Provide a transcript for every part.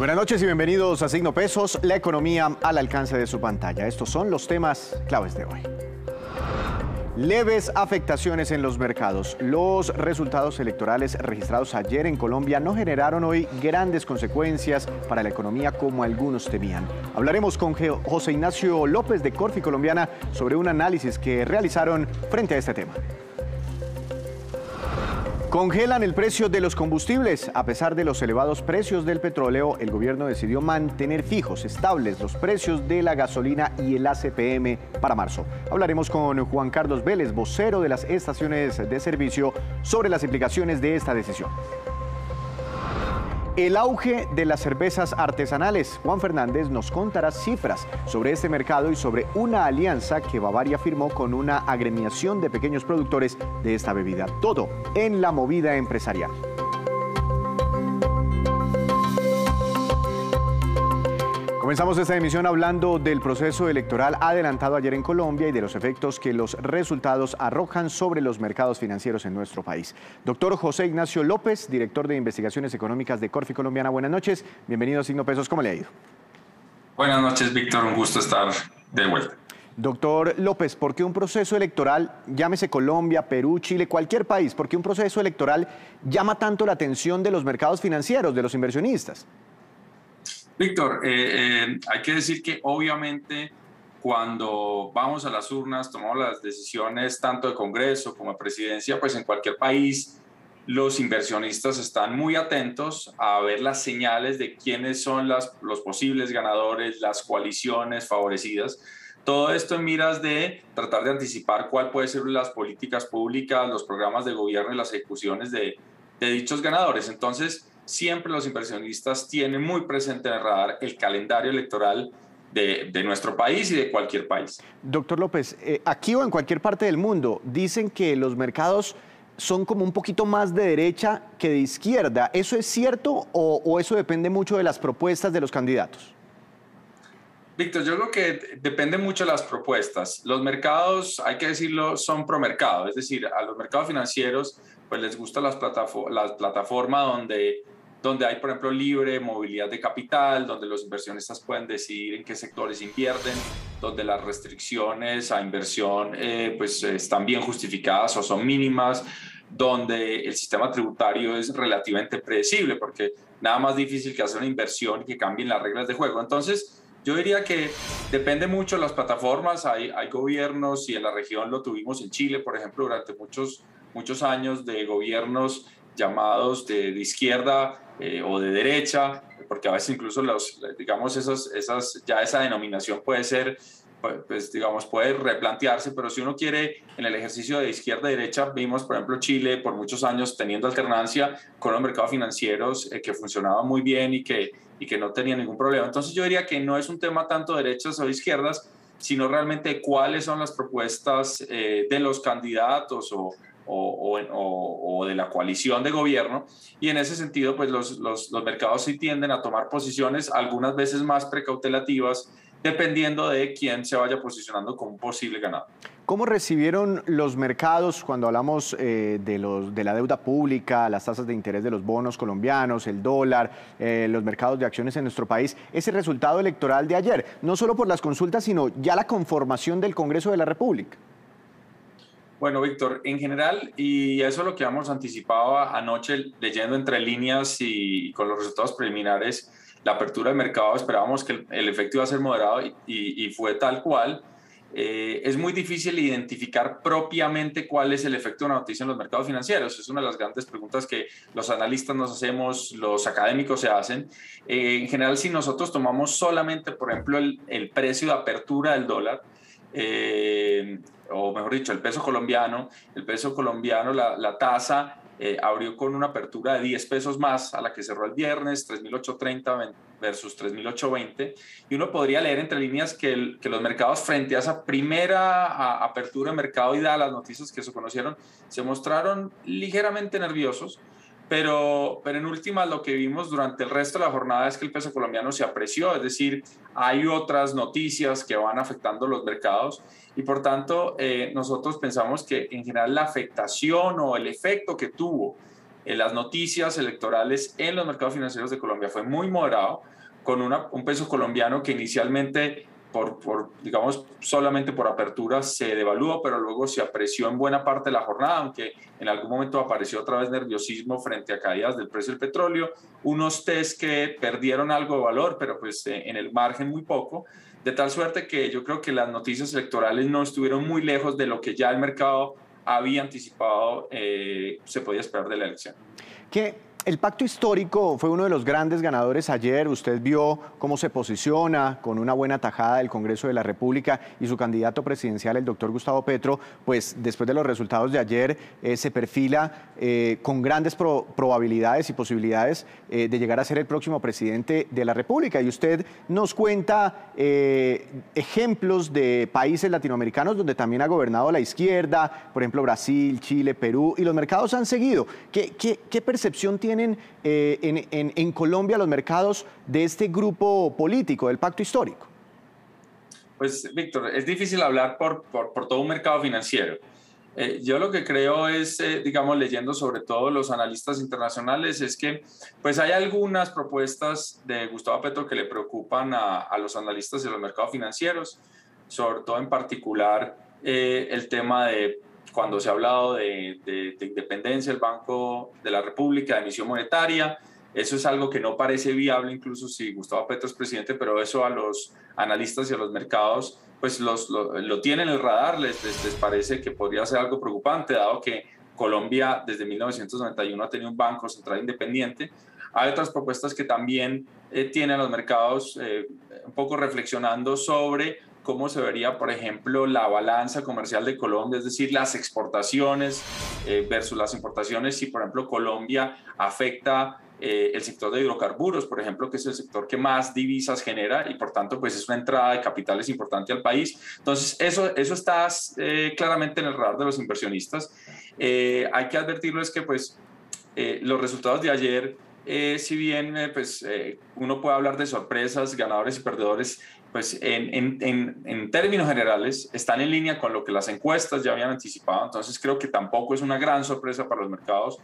Buenas noches y bienvenidos a Signo Pesos, la economía al alcance de su pantalla. Estos son los temas claves de hoy. Leves afectaciones en los mercados. Los resultados electorales registrados ayer en Colombia no generaron hoy grandes consecuencias para la economía como algunos temían. Hablaremos con José Ignacio López de Corficolombiana sobre un análisis que realizaron frente a este tema. Congelan el precio de los combustibles. A pesar de los elevados precios del petróleo, el gobierno decidió mantener fijos, estables, los precios de la gasolina y el ACPM para marzo. Hablaremos con Juan Carlos Vélez, vocero de las estaciones de servicio, sobre las implicaciones de esta decisión. El auge de las cervezas artesanales. Juan Fernández nos contará cifras sobre este mercado y sobre una alianza que Bavaria firmó con una agremiación de pequeños productores de esta bebida. Todo en la movida empresarial. Comenzamos esta emisión hablando del proceso electoral adelantado ayer en Colombia y de los efectos que los resultados arrojan sobre los mercados financieros en nuestro país. Doctor José Ignacio López, director de Investigaciones Económicas de Corficolombiana, buenas noches. Bienvenido a Signo Pesos. ¿Cómo le ha ido? Buenas noches, Víctor. Un gusto estar de vuelta. Doctor López, ¿por qué un proceso electoral, llámese Colombia, Perú, Chile, cualquier país, por qué un proceso electoral llama tanto la atención de los mercados financieros, de los inversionistas? Víctor, hay que decir que obviamente cuando vamos a las urnas, tomamos las decisiones tanto de Congreso como de Presidencia, pues en cualquier país los inversionistas están muy atentos a ver las señales de quiénes son los posibles ganadores, las coaliciones favorecidas. Todo esto en miras de tratar de anticipar cuál puede ser las políticas públicas, los programas de gobierno y las ejecuciones de dichos ganadores. Entonces, siempre los inversionistas tienen muy presente en el radar el calendario electoral de nuestro país y de cualquier país. Doctor López, aquí o en cualquier parte del mundo dicen que los mercados son como un poquito más de derecha que de izquierda. ¿Eso es cierto o eso depende mucho de las propuestas de los candidatos? Víctor, yo creo que depende mucho de las propuestas. Los mercados, hay que decirlo, son promercado. Es decir, a los mercados financieros pues les gustan las plataformas donde hay, por ejemplo, libre movilidad de capital, donde los inversionistas pueden decidir en qué sectores invierten, donde las restricciones a inversión pues están bien justificadas o son mínimas, donde el sistema tributario es relativamente predecible, porque nada más difícil que hacer una inversión y que cambien las reglas de juego. Entonces, yo diría que depende mucho de las plataformas. Hay gobiernos, y en la región lo tuvimos en Chile, por ejemplo, durante muchos años, de gobiernos llamados de izquierda o de derecha, porque a veces incluso digamos esa denominación puede ser, pues digamos, puede replantearse, pero si uno quiere, en el ejercicio de izquierda y derecha, vimos por ejemplo Chile por muchos años teniendo alternancia con los mercados financieros que funcionaba muy bien y que no tenía ningún problema. Entonces yo diría que no es un tema tanto de derechas o de izquierdas, sino realmente cuáles son las propuestas de los candidatos o de la coalición de gobierno, y en ese sentido pues los mercados sí tienden a tomar posiciones algunas veces más precautelativas dependiendo de quién se vaya posicionando como un posible ganador. ¿Cómo recibieron los mercados cuando hablamos de la deuda pública, las tasas de interés de los bonos colombianos, el dólar, los mercados de acciones en nuestro país, ese resultado electoral de ayer? No solo por las consultas, sino ya la conformación del Congreso de la República. Bueno, Víctor, en general, y eso es lo que habíamos anticipado anoche leyendo entre líneas y con los resultados preliminares, la apertura del mercado, esperábamos que el efecto iba a ser moderado y fue tal cual. Es muy difícil identificar propiamente cuál es el efecto de una noticia en los mercados financieros. Es una de las grandes preguntas que los analistas nos hacemos, los académicos se hacen. En general, si nosotros tomamos solamente, por ejemplo, el precio de apertura del dólar, o mejor dicho, el peso colombiano, la tasa abrió con una apertura de 10 pesos más a la que cerró el viernes, 3.830 versus 3.820, y uno podría leer entre líneas que los mercados, frente a esa primera apertura de mercado y dadas las noticias que se conocieron, se mostraron ligeramente nerviosos. Pero en última, lo que vimos durante el resto de la jornada es que el peso colombiano se apreció, es decir, hay otras noticias que van afectando los mercados y por tanto nosotros pensamos que en general la afectación o el efecto que tuvo las noticias electorales en los mercados financieros de Colombia fue muy moderado, con un peso colombiano que inicialmente, digamos, solamente por apertura se devaluó, pero luego se apreció en buena parte de la jornada, aunque en algún momento apareció otra vez nerviosismo frente a caídas del precio del petróleo, unos test que perdieron algo de valor, pero pues en el margen muy poco, de tal suerte que yo creo que las noticias electorales no estuvieron muy lejos de lo que ya el mercado había anticipado se podía esperar de la elección. ¿Qué? El Pacto Histórico fue uno de los grandes ganadores ayer. Usted vio cómo se posiciona con una buena tajada del Congreso de la República y su candidato presidencial, el doctor Gustavo Petro, pues después de los resultados de ayer se perfila con grandes probabilidades y posibilidades de llegar a ser el próximo presidente de la República. Y usted nos cuenta ejemplos de países latinoamericanos donde también ha gobernado la izquierda, por ejemplo Brasil, Chile, Perú, y los mercados han seguido. ¿Qué percepción tiene? ¿Tienen en Colombia los mercados de este grupo político, del Pacto Histórico? Pues, Víctor, es difícil hablar por todo un mercado financiero. Yo lo que creo es, digamos, leyendo sobre todo los analistas internacionales, es que pues hay algunas propuestas de Gustavo Petro que le preocupan a los analistas de los mercados financieros, sobre todo en particular el tema de cuando se ha hablado de independencia del Banco de la República, de emisión monetaria. Eso es algo que no parece viable, incluso si Gustavo Petro es presidente, pero eso a los analistas y a los mercados pues lo tienen en el radar, les parece que podría ser algo preocupante, dado que Colombia desde 1991 ha tenido un banco central independiente. Hay otras propuestas que también tienen los mercados un poco reflexionando sobre cómo se vería, por ejemplo, la balanza comercial de Colombia, es decir, las exportaciones versus las importaciones, si, por ejemplo, Colombia afecta el sector de hidrocarburos, por ejemplo, que es el sector que más divisas genera y, por tanto, pues es una entrada de capitales importante al país. Entonces, eso está claramente en el radar de los inversionistas. Hay que advertirles que pues, los resultados de ayer, si bien pues, uno puede hablar de sorpresas, ganadores y perdedores, pues en términos generales están en línea con lo que las encuestas ya habían anticipado. Entonces creo que tampoco es una gran sorpresa para los mercados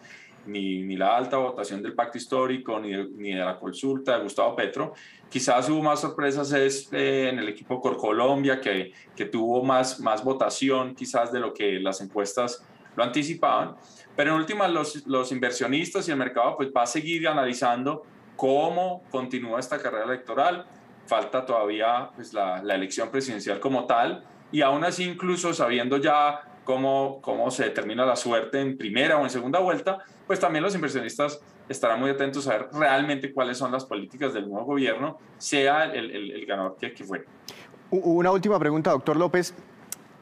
ni la alta votación del Pacto Histórico ni de la consulta de Gustavo Petro. Quizás hubo más sorpresas en el equipo Corcolombia, que tuvo más votación quizás de lo que las encuestas lo anticipaban. Pero en última, los inversionistas y el mercado pues va a seguir analizando cómo continúa esta carrera electoral. Falta todavía pues, la elección presidencial como tal, y aún así, incluso sabiendo ya cómo se determina la suerte en primera o en segunda vuelta, pues también los inversionistas estarán muy atentos a ver realmente cuáles son las políticas del nuevo gobierno, sea el ganador que fuera. Una última pregunta, doctor López.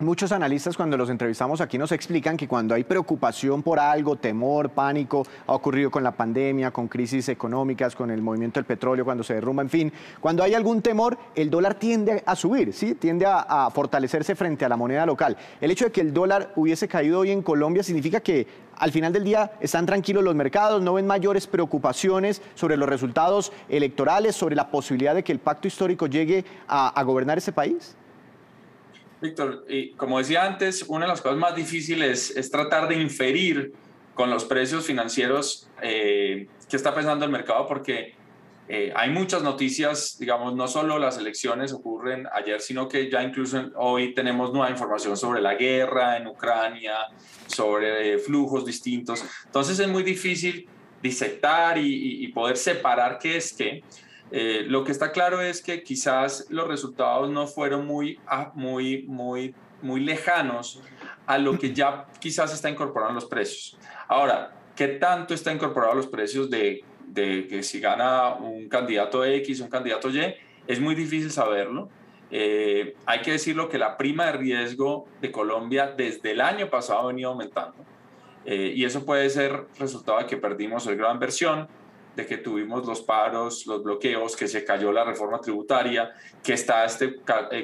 Muchos analistas, cuando los entrevistamos aquí, nos explican que cuando hay preocupación por algo, temor, pánico, ha ocurrido con la pandemia, con crisis económicas, con el movimiento del petróleo, cuando se derrumba, en fin, cuando hay algún temor, el dólar tiende a subir, ¿sí? Tiende a fortalecerse frente a la moneda local. El hecho de que el dólar hubiese caído hoy en Colombia significa que al final del día están tranquilos los mercados, no ven mayores preocupaciones sobre los resultados electorales, sobre la posibilidad de que el Pacto Histórico llegue a gobernar ese país. Víctor, y como decía antes, una de las cosas más difíciles es tratar de inferir con los precios financieros qué está pensando el mercado, porque hay muchas noticias, digamos, no solo las elecciones ocurren ayer, sino que ya incluso hoy tenemos nueva información sobre la guerra en Ucrania, sobre flujos distintos. Entonces es muy difícil disectar y poder separar qué es qué. Lo que está claro es que quizás los resultados no fueron muy lejanos a lo que ya quizás está incorporado en los precios. Ahora, ¿qué tanto está incorporado a los precios de que si gana un candidato X, un candidato Y? Es muy difícil saberlo. Hay que decirlo que la prima de riesgo de Colombia desde el año pasado ha venido aumentando. Y eso puede ser resultado de que perdimos el grado de inversión, de que tuvimos los paros, los bloqueos, que se cayó la reforma tributaria, que está este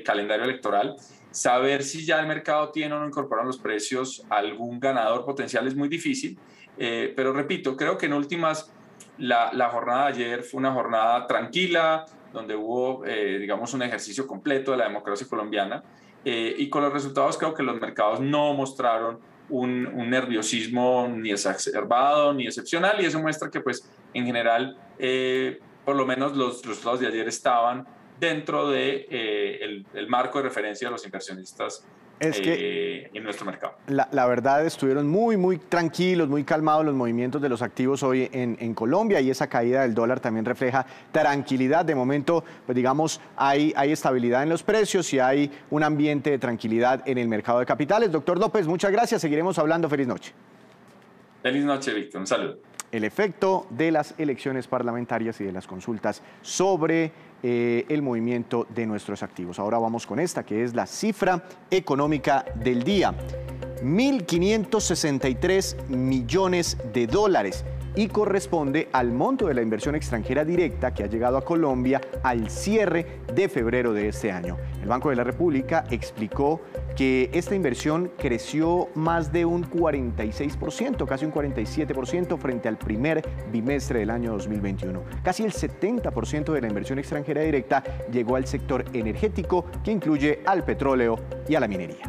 calendario electoral. Saber si ya el mercado tiene o no incorporan los precios algún ganador potencial es muy difícil, pero repito, creo que en últimas la jornada de ayer fue una jornada tranquila, donde hubo, digamos, un ejercicio completo de la democracia colombiana, y con los resultados creo que los mercados no mostraron un nerviosismo ni exacerbado ni excepcional, y eso muestra que pues en general por lo menos los resultados de ayer estaban dentro de el marco de referencia de los inversionistas que en nuestro mercado. La verdad, estuvieron muy tranquilos, muy calmados los movimientos de los activos hoy en Colombia, y esa caída del dólar también refleja tranquilidad. De momento, pues digamos, hay estabilidad en los precios y hay un ambiente de tranquilidad en el mercado de capitales. Doctor López, muchas gracias. Seguiremos hablando. Feliz noche. Feliz noche, Víctor. Un saludo. El efecto de las elecciones parlamentarias y de las consultas sobre el movimiento de nuestros activos. Ahora vamos con esta, que es la cifra económica del día. 1.563 millones de dólares y corresponde al monto de la inversión extranjera directa que ha llegado a Colombia al cierre de febrero de este año. El Banco de la República explicó que esta inversión creció más de un 46%, casi un 47% frente al primer bimestre del año 2021. Casi el 70% de la inversión extranjera directa llegó al sector energético, que incluye al petróleo y a la minería.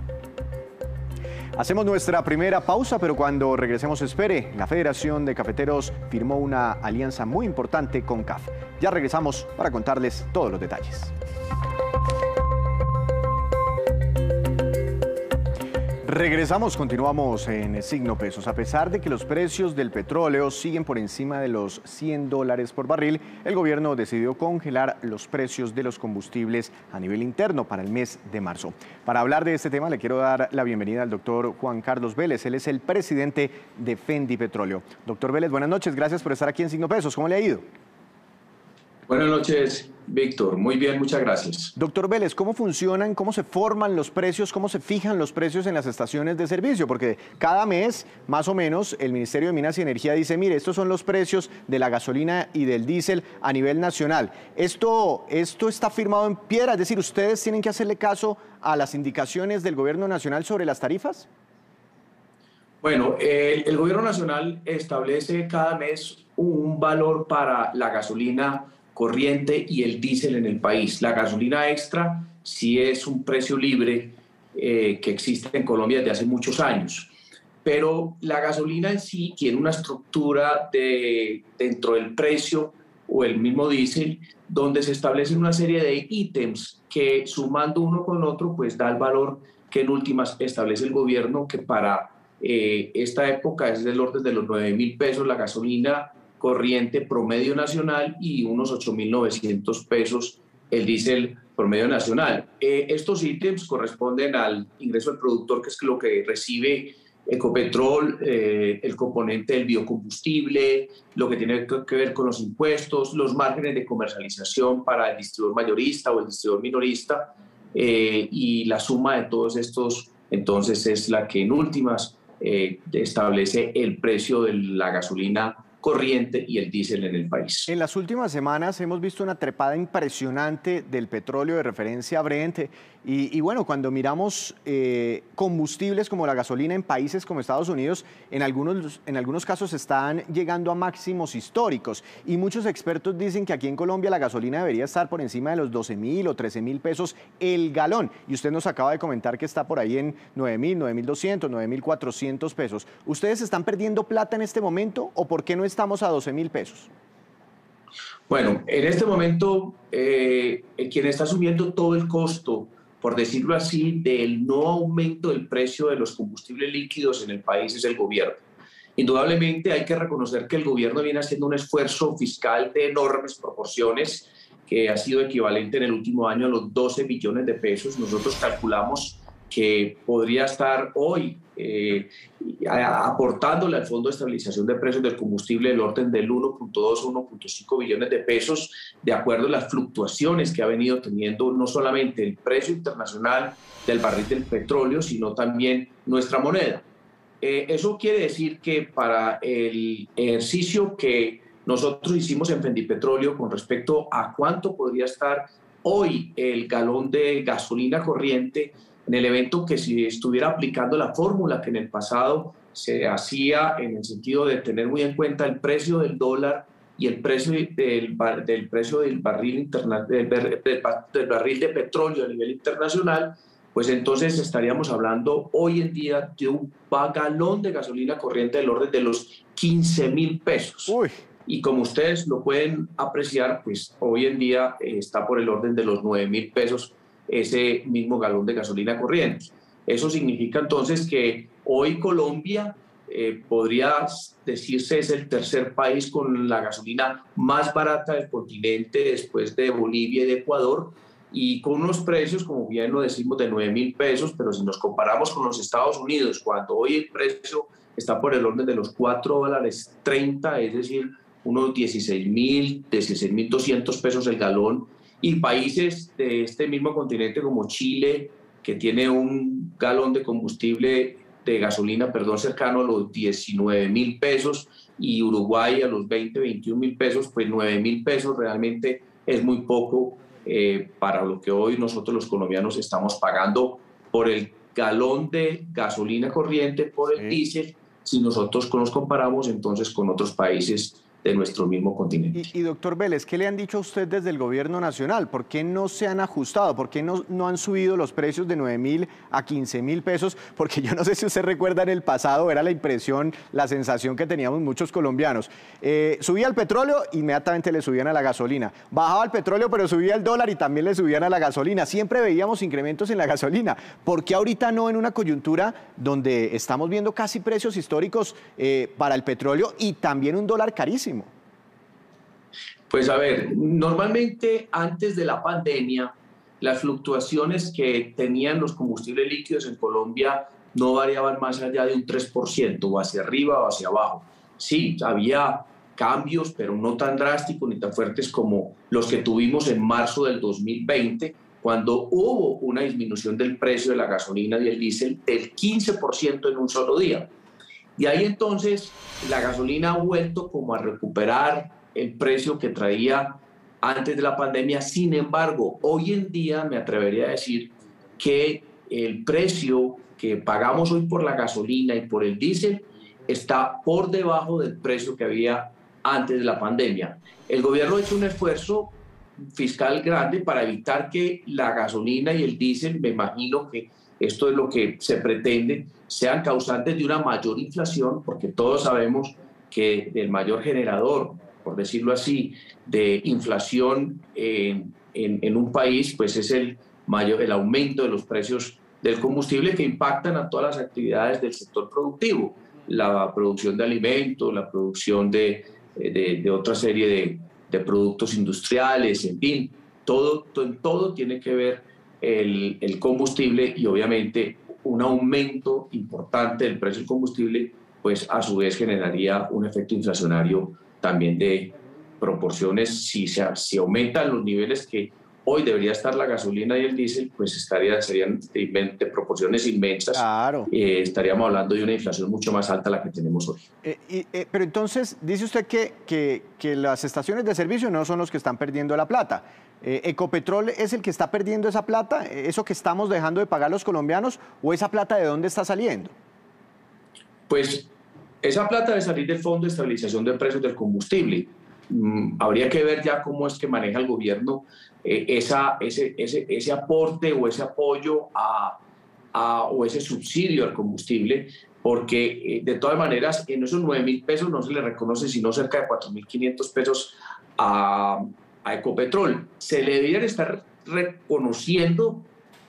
Hacemos nuestra primera pausa, pero cuando regresemos, espere. La Federación de Cafeteros firmó una alianza muy importante con CAF. Ya regresamos para contarles todos los detalles. Regresamos, continuamos en Signo Pesos. A pesar de que los precios del petróleo siguen por encima de los $100 por barril, el gobierno decidió congelar los precios de los combustibles a nivel interno para el mes de marzo. Para hablar de este tema, le quiero dar la bienvenida al doctor Juan Carlos Vélez. Él es el presidente de Fendipetróleo. Doctor Vélez, buenas noches. Gracias por estar aquí en Signo Pesos. ¿Cómo le ha ido? Buenas noches, Víctor. Muy bien, muchas gracias. Doctor Vélez, ¿cómo funcionan, cómo se forman los precios, cómo se fijan los precios en las estaciones de servicio? Porque cada mes, más o menos, el Ministerio de Minas y Energía dice, mire, estos son los precios de la gasolina y del diésel a nivel nacional. Esto está firmado en piedra, es decir, ¿ustedes tienen que hacerle caso a las indicaciones del Gobierno Nacional sobre las tarifas? Bueno, el Gobierno Nacional establece cada mes un valor para la gasolina corriente y el diésel en el país. La gasolina extra sí es un precio libre que existe en Colombia desde hace muchos años, pero la gasolina en sí tiene una estructura dentro del precio o el mismo diésel, donde se establecen una serie de ítems que, sumando uno con otro, pues da el valor que en últimas establece el gobierno, que para esta época es del orden de los 9.000 pesos la gasolina corriente promedio nacional y unos 8.900 pesos el diésel promedio nacional. Estos ítems corresponden al ingreso del productor, que es lo que recibe Ecopetrol, el componente del biocombustible, lo que tiene que ver con los impuestos, los márgenes de comercialización para el distribuidor mayorista o el distribuidor minorista, y la suma de todos estos entonces es la que en últimas establece el precio de la gasolina corriente y el diésel en el país. En las últimas semanas hemos visto una trepada impresionante del petróleo de referencia Brent y bueno, cuando miramos combustibles como la gasolina en países como Estados Unidos, en algunos casos están llegando a máximos históricos, y muchos expertos dicen que aquí en Colombia la gasolina debería estar por encima de los 12.000 o 13.000 pesos el galón, y usted nos acaba de comentar que está por ahí en 9.000, 9.200, 9.400 pesos. ¿Ustedes están perdiendo plata en este momento o por qué no estamos a 12.000 pesos? Bueno, en este momento quien está asumiendo todo el costo, por decirlo así, del no aumento del precio de los combustibles líquidos en el país es el gobierno. Indudablemente hay que reconocer que el gobierno viene haciendo un esfuerzo fiscal de enormes proporciones, que ha sido equivalente en el último año a los 12 billones de pesos. Nosotros calculamos que podría estar hoy aportándole al Fondo de Estabilización de Precios del Combustible el orden del 1.2 a 1.5 billones de pesos, de acuerdo a las fluctuaciones que ha venido teniendo no solamente el precio internacional del barril del petróleo, sino también nuestra moneda. Eso quiere decir que para el ejercicio que nosotros hicimos en Fendipetróleo con respecto a cuánto podría estar hoy el galón de gasolina corriente, en el evento que si estuviera aplicando la fórmula que en el pasado se hacía, en el sentido de tener muy en cuenta el precio del dólar y el precio del barril de petróleo a nivel internacional, pues entonces estaríamos hablando hoy en día de un galón de gasolina corriente del orden de los 15.000 pesos. Uy. Y como ustedes lo pueden apreciar, pues hoy en día está por el orden de los 9.000 pesos ese mismo galón de gasolina corriente. Eso significa entonces que hoy Colombia podría decirse es el tercer país con la gasolina más barata del continente después de Bolivia y de Ecuador, y con unos precios, como bien lo decimos, de 9.000 pesos, pero si nos comparamos con los Estados Unidos, cuando hoy el precio está por el orden de los $4.30, es decir, unos 16.000, 16.200 pesos el galón, y países de este mismo continente como Chile, que tiene un galón de combustible, de gasolina, perdón, cercano a los 19.000 pesos, y Uruguay a los 20, 21.000 pesos, pues 9.000 pesos realmente es muy poco para lo que hoy nosotros los colombianos estamos pagando por el galón de gasolina corriente, por el diésel, si nosotros nos comparamos entonces con otros países de nuestro mismo continente. Y doctor Vélez, ¿qué le han dicho a usted desde el gobierno nacional? ¿Por qué no se han ajustado? ¿Por qué no han subido los precios de 9.000 a 15.000 pesos? Porque yo no sé si usted recuerda, en el pasado era la impresión, la sensación que teníamos muchos colombianos. Subía el petróleo, inmediatamente le subían a la gasolina. Bajaba el petróleo, pero subía el dólar y también le subían a la gasolina. Siempre veíamos incrementos en la gasolina. ¿Por qué ahorita no, en una coyuntura donde estamos viendo casi precios históricos para el petróleo y también un dólar carísimo? Pues a ver, normalmente antes de la pandemia las fluctuaciones que tenían los combustibles líquidos en Colombia no variaban más allá de un 3%, o hacia arriba o hacia abajo. Sí, había cambios, pero no tan drásticos ni tan fuertes como los que tuvimos en marzo del 2020, cuando hubo una disminución del precio de la gasolina y el diésel del 15% en un solo día. Y ahí entonces la gasolina ha vuelto como a recuperar el precio que traía antes de la pandemia. Sin embargo, hoy en día me atrevería a decir que el precio que pagamos hoy por la gasolina y por el diésel está por debajo del precio que había antes de la pandemia. El gobierno ha hecho un esfuerzo fiscal grande para evitar que la gasolina y el diésel, me imagino que esto es lo que se pretende, sean causantes de una mayor inflación, porque todos sabemos que el mayor generador, por decirlo así, de inflación en un país, pues es el aumento de los precios del combustible, que impactan a todas las actividades del sector productivo, la producción de alimentos, la producción de otra serie de productos industriales, en fin, todo tiene que ver el combustible, y obviamente un aumento importante del precio del combustible pues a su vez generaría un efecto inflacionario también de proporciones. Si aumentan los niveles que hoy debería estar la gasolina y el diésel, pues serían de proporciones inmensas. Claro. Estaríamos hablando de una inflación mucho más alta a la que tenemos hoy. Pero entonces, dice usted que las estaciones de servicio no son los que están perdiendo la plata. ¿Ecopetrol es el que está perdiendo esa plata? ¿Eso que estamos dejando de pagar los colombianos? ¿O esa plata de dónde está saliendo? Pues esa plata debe salir del Fondo de Estabilización de Precios del Combustible. Habría que ver ya cómo es que maneja el gobierno ese aporte o ese apoyo o ese subsidio al combustible, porque de todas maneras en esos 9.000 pesos no se le reconoce sino cerca de 4.500 pesos a Ecopetrol. Se le deberían estar reconociendo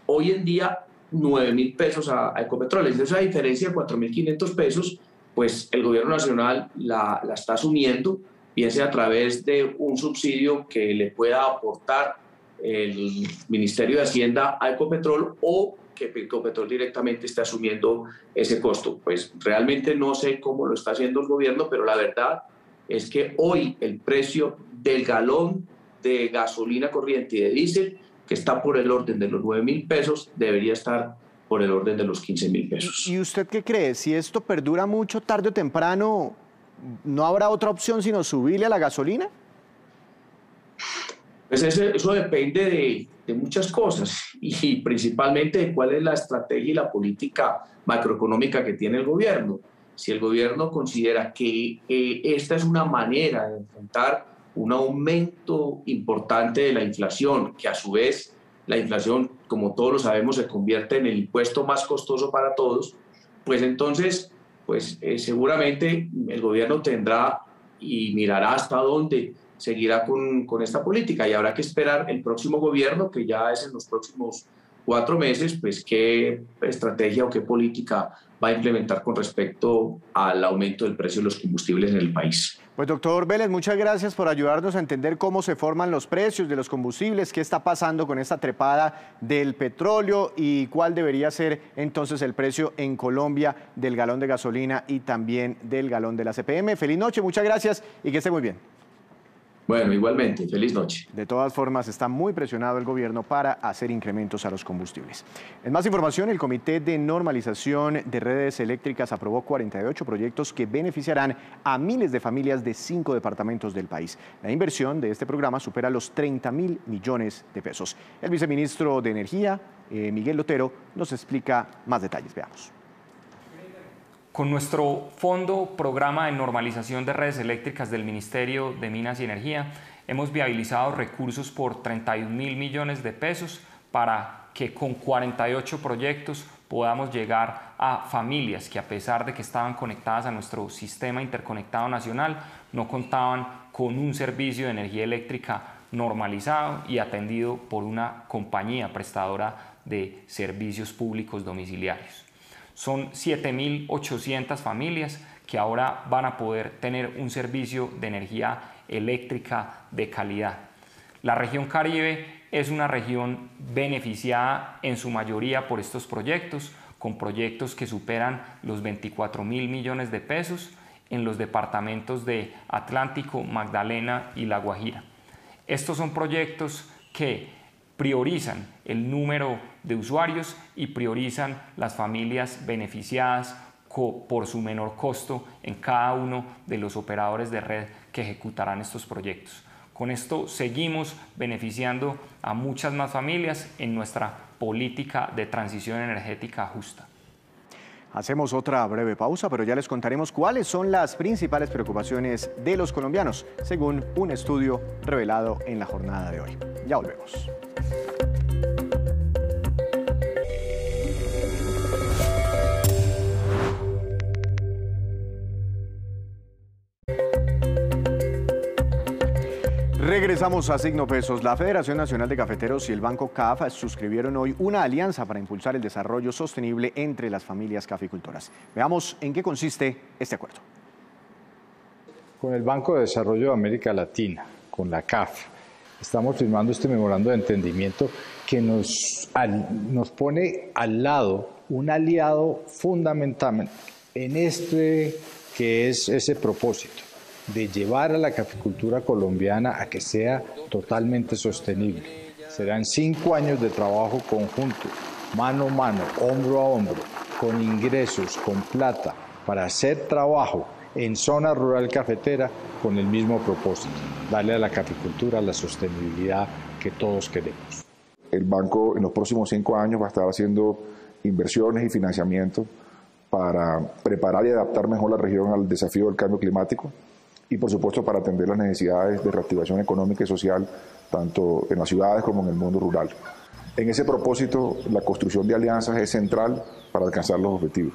hoy en día 9.000 pesos a Ecopetrol. Entonces, esa diferencia de 4.500 pesos, pues el gobierno nacional la está asumiendo, bien sea a través de un subsidio que le pueda aportar el Ministerio de Hacienda a Ecopetrol, o que Ecopetrol directamente esté asumiendo ese costo. Pues realmente no sé cómo lo está haciendo el gobierno, pero la verdad es que hoy el precio del galón de gasolina corriente y de diésel, que está por el orden de los 9.000 pesos, debería estar por el orden de los 15.000 pesos. ¿Y usted qué cree? Si esto perdura mucho, tarde o temprano, ¿no habrá otra opción sino subirle a la gasolina? Pues eso depende de muchas cosas, y principalmente de cuál es la estrategia y la política macroeconómica que tiene el gobierno. Si el gobierno considera que esta es una manera de enfrentar un aumento importante de la inflación, que a su vez la inflación como todos lo sabemos, se convierte en el impuesto más costoso para todos, pues entonces seguramente el gobierno tendrá y mirará hasta dónde seguirá con esta política, y habrá que esperar el próximo gobierno, que ya es en los próximos 4 meses, pues qué estrategia o qué política va a implementar con respecto al aumento del precio de los combustibles en el país. Pues doctor Vélez, muchas gracias por ayudarnos a entender cómo se forman los precios de los combustibles, qué está pasando con esta trepada del petróleo y cuál debería ser entonces el precio en Colombia del galón de gasolina y también del galón de la ACPM. Feliz noche, muchas gracias y que esté muy bien. Bueno, igualmente, feliz noche. De todas formas, está muy presionado el gobierno para hacer incrementos a los combustibles. En más información, el Comité de Normalización de Redes Eléctricas aprobó 48 proyectos que beneficiarán a miles de familias de 5 departamentos del país. La inversión de este programa supera los 30.000 millones de pesos. El viceministro de Energía, Miguel Lotero, nos explica más detalles. Veamos. Con nuestro fondo Programa de Normalización de Redes Eléctricas del Ministerio de Minas y Energía, hemos viabilizado recursos por 31.000 millones de pesos para que con 48 proyectos podamos llegar a familias que, a pesar de que estaban conectadas a nuestro sistema interconectado nacional, no contaban con un servicio de energía eléctrica normalizado y atendido por una compañía prestadora de servicios públicos domiciliarios. Son 7.800 familias que ahora van a poder tener un servicio de energía eléctrica de calidad. La región Caribe es una región beneficiada en su mayoría por estos proyectos, con proyectos que superan los 24.000 millones de pesos en los departamentos de Atlántico, Magdalena y La Guajira. Estos son proyectos que priorizan el número de usuarios y priorizan las familias beneficiadas por su menor costo en cada uno de los operadores de red que ejecutarán estos proyectos. Con esto seguimos beneficiando a muchas más familias en nuestra política de transición energética justa. Hacemos otra breve pausa, pero ya les contaremos cuáles son las principales preocupaciones de los colombianos, según un estudio revelado en la jornada de hoy. Ya volvemos. Regresamos a Signo Pesos. La Federación Nacional de Cafeteros y el Banco CAF suscribieron hoy una alianza para impulsar el desarrollo sostenible entre las familias caficultoras. Veamos en qué consiste este acuerdo. Con el Banco de Desarrollo de América Latina, con la CAF, estamos firmando este memorando de entendimiento que nos pone al lado un aliado fundamental en este que es ese propósito de llevar a la caficultura colombiana a que sea totalmente sostenible. Serán 5 años de trabajo conjunto, mano a mano, hombro a hombro, con ingresos, con plata, para hacer trabajo en zona rural cafetera con el mismo propósito, darle a la caficultura la sostenibilidad que todos queremos. El banco en los próximos 5 años va a estar haciendo inversiones y financiamiento para preparar y adaptar mejor la región al desafío del cambio climático, y por supuesto para atender las necesidades de reactivación económica y social, tanto en las ciudades como en el mundo rural. En ese propósito, la construcción de alianzas es central para alcanzar los objetivos.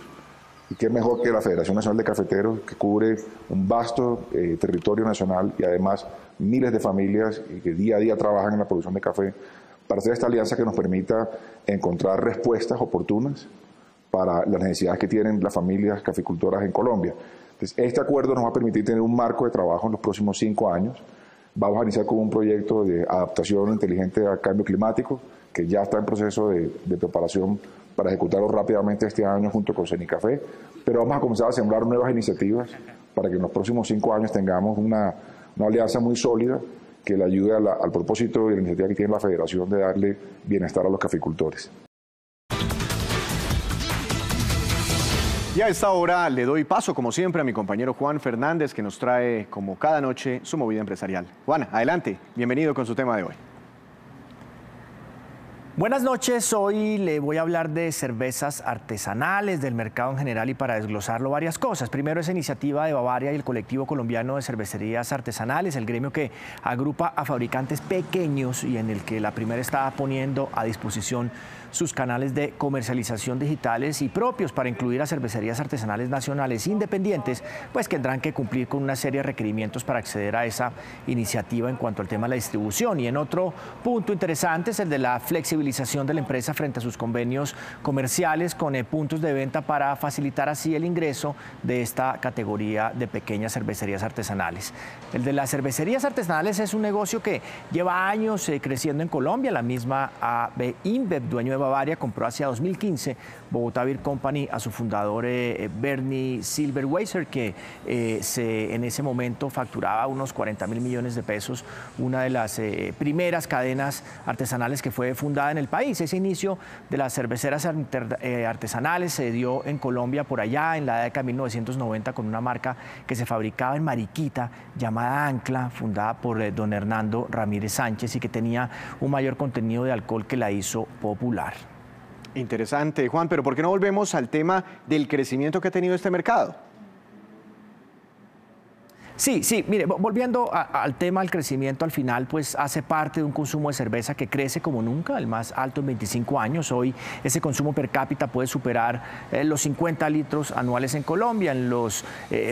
Y qué mejor que la Federación Nacional de Cafeteros, que cubre un vasto territorio nacional y además miles de familias que día a día trabajan en la producción de café, para hacer esta alianza que nos permita encontrar respuestas oportunas para las necesidades que tienen las familias caficultoras en Colombia. Entonces, este acuerdo nos va a permitir tener un marco de trabajo en los próximos 5 años. Vamos a iniciar con un proyecto de adaptación inteligente al cambio climático que ya está en proceso de preparación para ejecutarlo rápidamente este año junto con CENICAFE, pero vamos a comenzar a sembrar nuevas iniciativas para que en los próximos 5 años tengamos una alianza muy sólida que le ayude a al propósito y la iniciativa que tiene la Federación de darle bienestar a los caficultores. Y a esta hora le doy paso, como siempre, a mi compañero Juan Fernández, que nos trae, como cada noche, su movida empresarial. Juan, adelante, bienvenido con su tema de hoy. Buenas noches, hoy le voy a hablar de cervezas artesanales, del mercado en general y para desglosarlo varias cosas. Primero, esa iniciativa de Bavaria y el Colectivo Colombiano de Cervecerías Artesanales, el gremio que agrupa a fabricantes pequeños y en el que la primera está poniendo a disposición sus canales de comercialización digitales y propios para incluir a cervecerías artesanales nacionales independientes, pues tendrán que cumplir con una serie de requerimientos para acceder a esa iniciativa en cuanto al tema de la distribución. Y en otro punto interesante es el de la flexibilización de la empresa frente a sus convenios comerciales con puntos de venta para facilitar así el ingreso de esta categoría de pequeñas cervecerías artesanales. El de las cervecerías artesanales es un negocio que lleva años creciendo en Colombia. La misma AB Inbev, dueño de Bavaria, compró hacia 2015 Bogotá Beer Company a su fundador Bernie Silverweiser, que en ese momento facturaba unos 40.000 millones de pesos, una de las primeras cadenas artesanales que fue fundada en el país. Ese inicio de las cerveceras artesanales se dio en Colombia por allá en la década de 1990 con una marca que se fabricaba en Mariquita llamada Ancla, fundada por don Hernando Ramírez Sánchez y que tenía un mayor contenido de alcohol que la hizo popular. Interesante, Juan, pero ¿por qué no volvemos al tema del crecimiento que ha tenido este mercado? Sí, mire, volviendo al tema del crecimiento, al final pues hace parte de un consumo de cerveza que crece como nunca, el más alto en 25 años. Hoy ese consumo per cápita puede superar los 50 litros anuales en Colombia. En los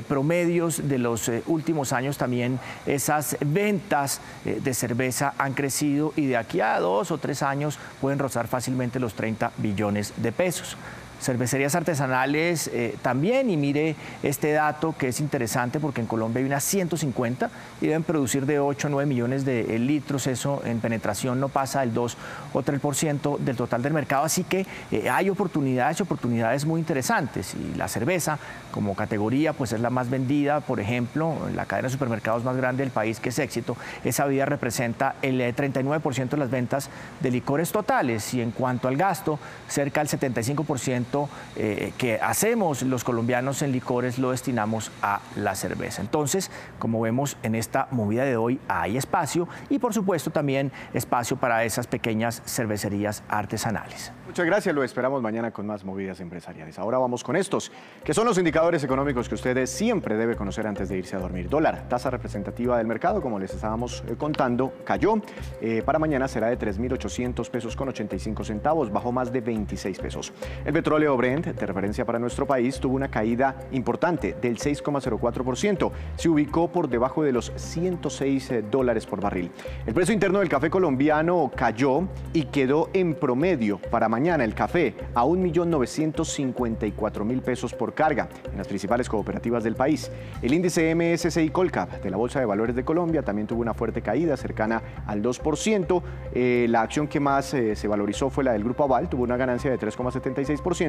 promedios de los últimos años también esas ventas de cerveza han crecido y de aquí a 2 o 3 años pueden rozar fácilmente los 30 billones de pesos. Cervecerías artesanales también, y mire este dato que es interesante porque en Colombia hay unas 150 y deben producir de 8 a 9 millones de litros. Eso en penetración no pasa del 2 o 3% del total del mercado, así que hay oportunidades muy interesantes. Y la cerveza como categoría pues es la más vendida, por ejemplo, en la cadena de supermercados más grande del país, que es Éxito. Esa bebida representa el 39% de las ventas de licores totales, y en cuanto al gasto, cerca del 75% que hacemos los colombianos en licores lo destinamos a la cerveza. Entonces, como vemos en esta movida de hoy, hay espacio y por supuesto también espacio para esas pequeñas cervecerías artesanales. Muchas gracias, lo esperamos mañana con más movidas empresariales. Ahora vamos con estos, que son los indicadores económicos que usted siempre debe conocer antes de irse a dormir. Dólar, tasa representativa del mercado, como les estábamos contando, cayó. Para mañana será de 3.800 pesos con 85 centavos, bajó más de 26 pesos. El petróleo Brent, de referencia para nuestro país, tuvo una caída importante del 6,04%. Se ubicó por debajo de los $106 por barril. El precio interno del café colombiano cayó y quedó en promedio para mañana el café a 1.954.000 pesos por carga en las principales cooperativas del país. El índice MSCI Colcap de la Bolsa de Valores de Colombia también tuvo una fuerte caída cercana al 2%. La acción que más se valorizó fue la del Grupo Aval, tuvo una ganancia de 3,76%.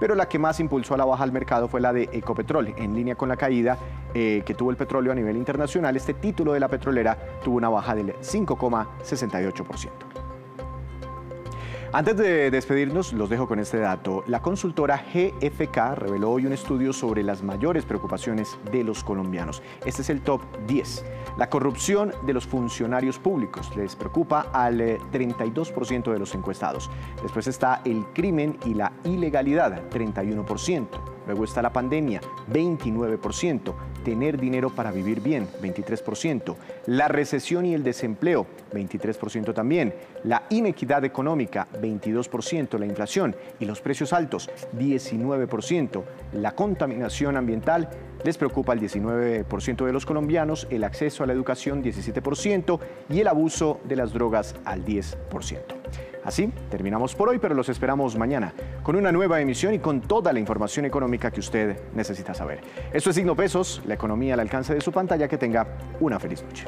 Pero la que más impulsó a la baja al mercado fue la de Ecopetrol, en línea con la caída que tuvo el petróleo a nivel internacional. Este título de la petrolera tuvo una baja del 5,68%. Antes de despedirnos, los dejo con este dato. La consultora GFK reveló hoy un estudio sobre las mayores preocupaciones de los colombianos. Este es el top 10. La corrupción de los funcionarios públicos les preocupa al 32% de los encuestados. Después está el crimen y la ilegalidad, 31%. Luego está la pandemia, 29%. Tener dinero para vivir bien, 23%. La recesión y el desempleo, 23% también. La inequidad económica, 22%. La inflación y los precios altos, 19%. La contaminación ambiental, les preocupa al 19% de los colombianos, el acceso a la educación 17% y el abuso de las drogas al 10%. Así terminamos por hoy, pero los esperamos mañana con una nueva emisión y con toda la información económica que usted necesita saber. Esto es Signo Pesos, la economía al alcance de su pantalla. Que tenga una feliz noche.